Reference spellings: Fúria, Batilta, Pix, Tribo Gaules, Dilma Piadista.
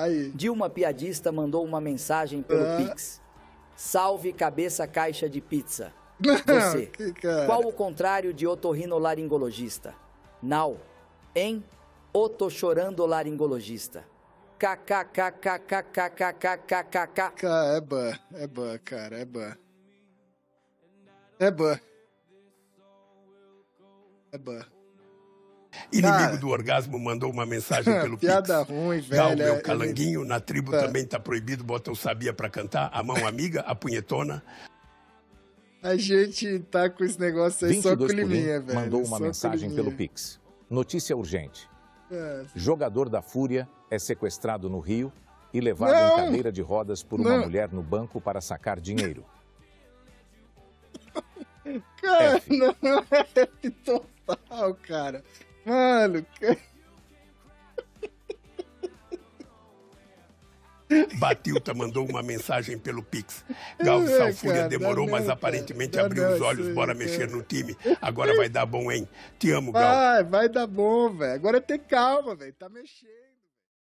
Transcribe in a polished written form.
Aí. Dilma Piadista mandou uma mensagem pelo Pix. Salve cabeça caixa de pizza. Você, qual o contrário de otorrinolaringologista? Não, hein? Otochorandolaringologista. KKKKKKKKKKKK. É ban. Inimigo do orgasmo mandou uma mensagem pelo Pix. Piada ruim, velho. Dá o meu calanguinho, na tribo também tá proibido, bota o sabia pra cantar, a mão amiga, a punhetona. A gente tá com esse negócio aí só com liminha, velho. Mandou uma mensagem pelo Pix. Notícia urgente. Jogador da Fúria é sequestrado no Rio e levado em cadeira de rodas por uma mulher no banco para sacar dinheiro. Cara, não é F total, cara. Mano, cara. Batilta mandou uma mensagem pelo Pix. Galvão Salfúria demorou, mas aparentemente abriu os olhos. Bora mexer no time. Agora vai dar bom, hein? Te amo, Galvão. Vai dar bom, velho. Agora tem calma, velho. Tá mexendo.